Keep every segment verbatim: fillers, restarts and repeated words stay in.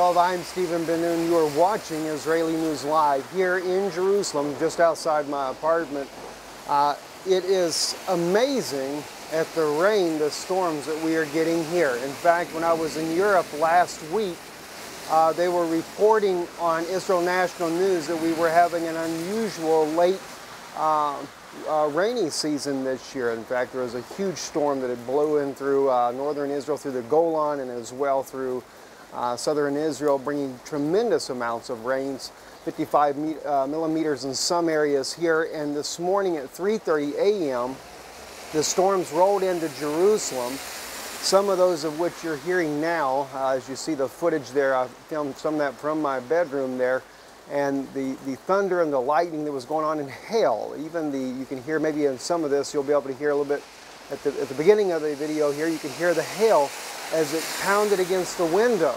twelve, I'm Steven Ben-Nun. You are watching Israeli News Live here in Jerusalem, just outside my apartment. Uh, it is amazing at the rain, the storms that we are getting here. In fact, when I was in Europe last week, uh, they were reporting on Israel National News that we were having an unusual late uh, uh, rainy season this year. In fact, there was a huge storm that had blew in through uh, northern Israel, through the Golan, and as well through Uh, southern Israel, bringing tremendous amounts of rains, fifty-five millimeters in some areas here. And this morning at three thirty a m, the storms rolled into Jerusalem, some of those of which you're hearing now. Uh, as you see the footage there, I filmed some of that from my bedroom there. And the, the thunder and the lightning that was going on, in hail, even the, you can hear maybe in some of this, you'll be able to hear a little bit at the, at the beginning of the video here, you can hear the hail as it pounded against the window.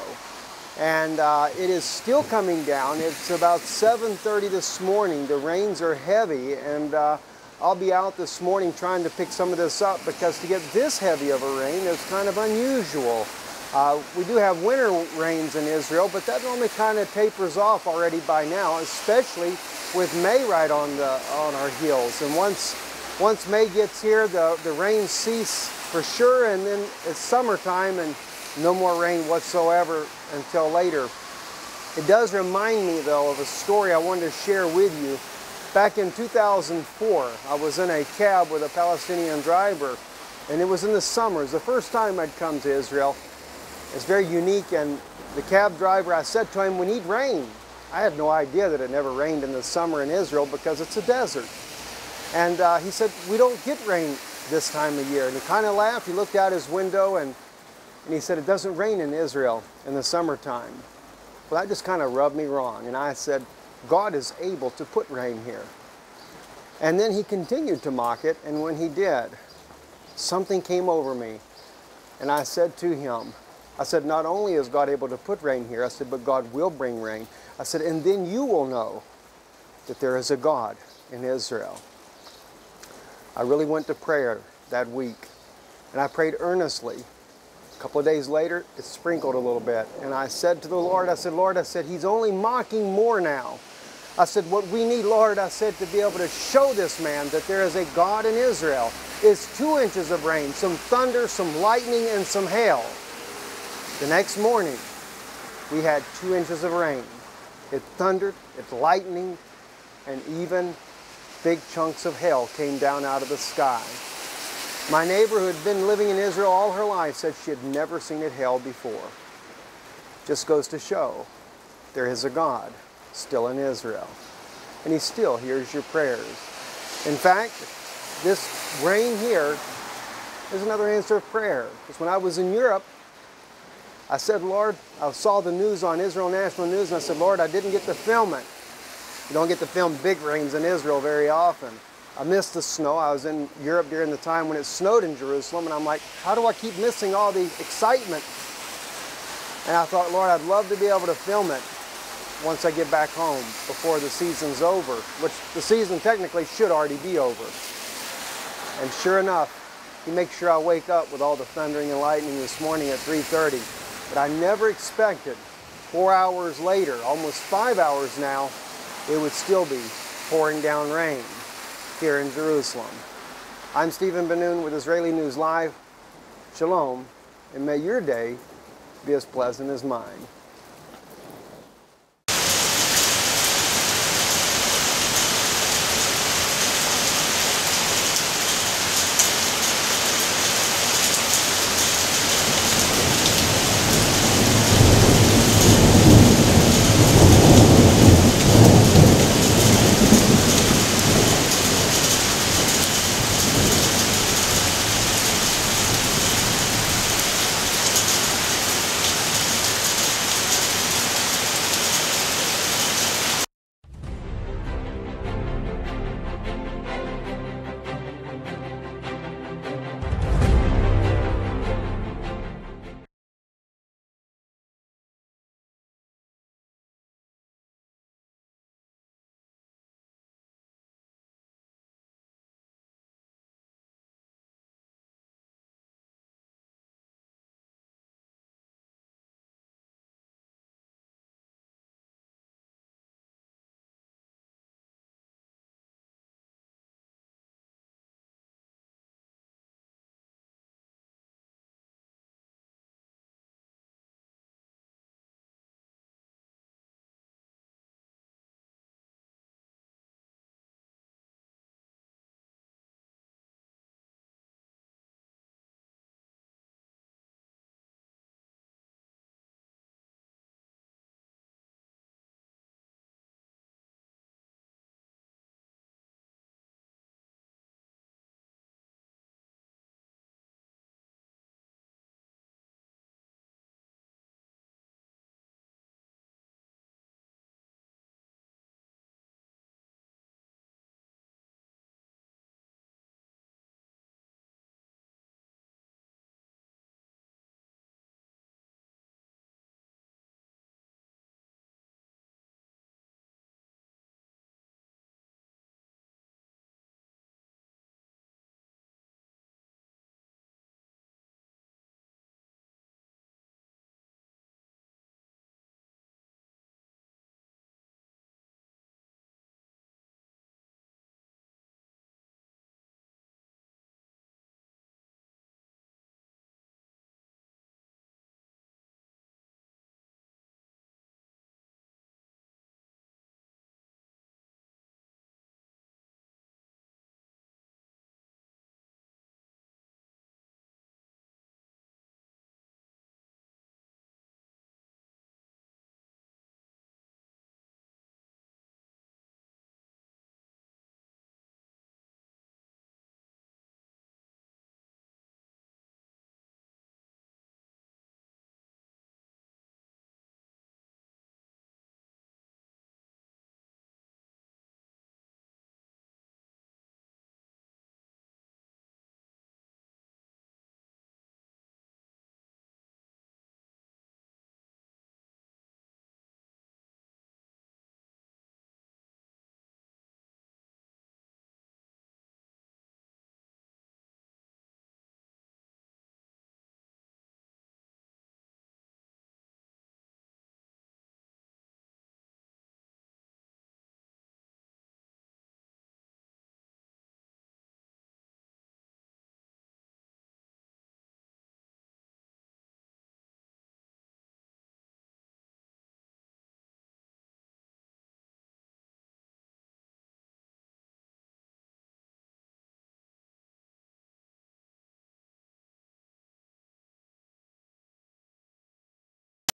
And uh, it is still coming down. It's about seven thirty this morning. The rains are heavy, and uh, I'll be out this morning trying to pick some of this up, because to get this heavy of a rain is kind of unusual. Uh, we do have winter rains in Israel, but that normally kind of tapers off already by now, especially with May right on, the, on our heels. And once, once May gets here, the, the rain ceases for sure, and then it's summertime and no more rain whatsoever until later. It does remind me, though, of a story I wanted to share with you. Back in two thousand four, I was in a cab with a Palestinian driver, and it was in the summer. It was the first time I'd come to Israel. It's very unique, and the cab driver, I said to him, we need rain. I had no idea that it never rained in the summer in Israel because it's a desert. And uh, he said, we don't get rain this time of year. And he kind of laughed. He looked out his window and, and he said, it doesn't rain in Israel in the summertime. Well, that just kind of rubbed me wrong. And I said, God is able to put rain here. And then he continued to mock it. And when he did, something came over me. And I said to him, I said, not only is God able to put rain here, I said, but God will bring rain. I said, and then you will know that there is a God in Israel. I really went to prayer that week, and I prayed earnestly. A couple of days later, it sprinkled a little bit, and I said to the Lord, I said, Lord, I said, he's only mocking more now. I said, what we need, Lord, I said, to be able to show this man that there is a God in Israel is two inches of rain, some thunder, some lightning, and some hail. The next morning, we had two inches of rain. It thundered, it lightning, and even big chunks of hail came down out of the sky. My neighbor, who had been living in Israel all her life, said she had never seen it hail before. Just goes to show there is a God still in Israel, and he still hears your prayers. In fact, this rain here is another answer of prayer. Because when I was in Europe, I said, Lord, I saw the news on Israel National News, and I said, Lord, I didn't get to film it. You don't get to film big rains in Israel very often. I missed the snow. I was in Europe during the time when it snowed in Jerusalem, and I'm like, how do I keep missing all the excitement? And I thought, Lord, I'd love to be able to film it once I get back home before the season's over, which the season technically should already be over. And sure enough, he makes sure I wake up with all the thundering and lightning this morning at three thirty. But I never expected four hours later, almost five hours now, it would still be pouring down rain here in Jerusalem. I'm Steven Ben-Nun with Israeli News Live. Shalom, and may your day be as pleasant as mine.